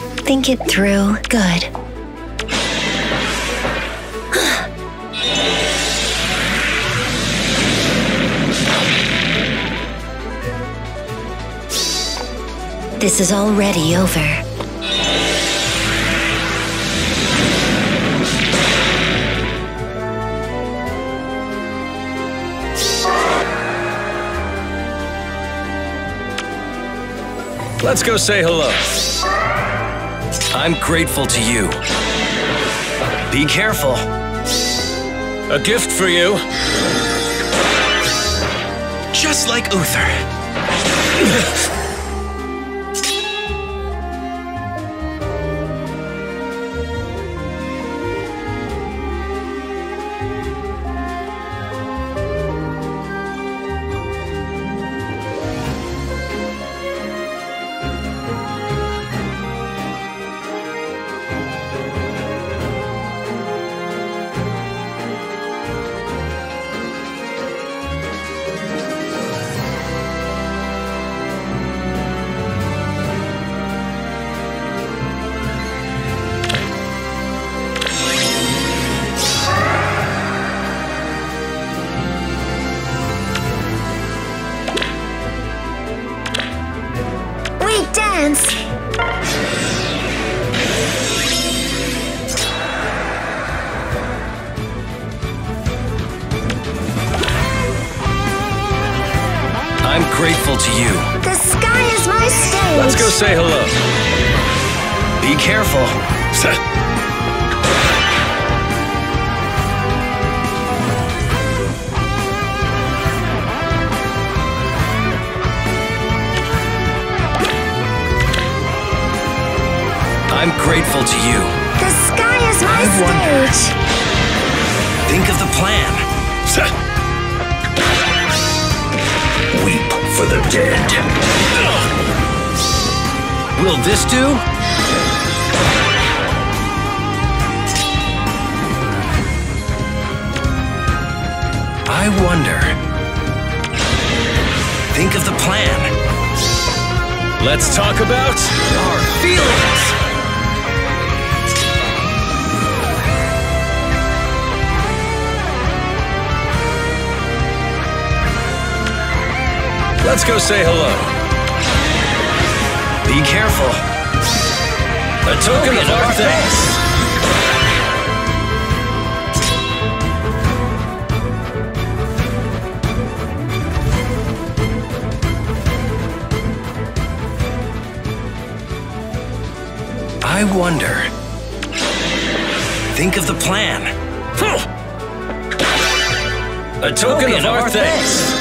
Think it through. Good. This is already over. Let's go say hello. I'm grateful to you. Be careful. A gift for you. Just like Uther. I'm grateful to you. The sky is my stage. Let's go say hello. Be careful. I'm grateful to you. The sky is my stage. Think of the plan. Weep for the dead. Will this do? I wonder. Think of the plan. Let's talk about our feelings. Let's go say hello. Be careful. A token of our thanks. I wonder. Think of the plan. A token of our thanks.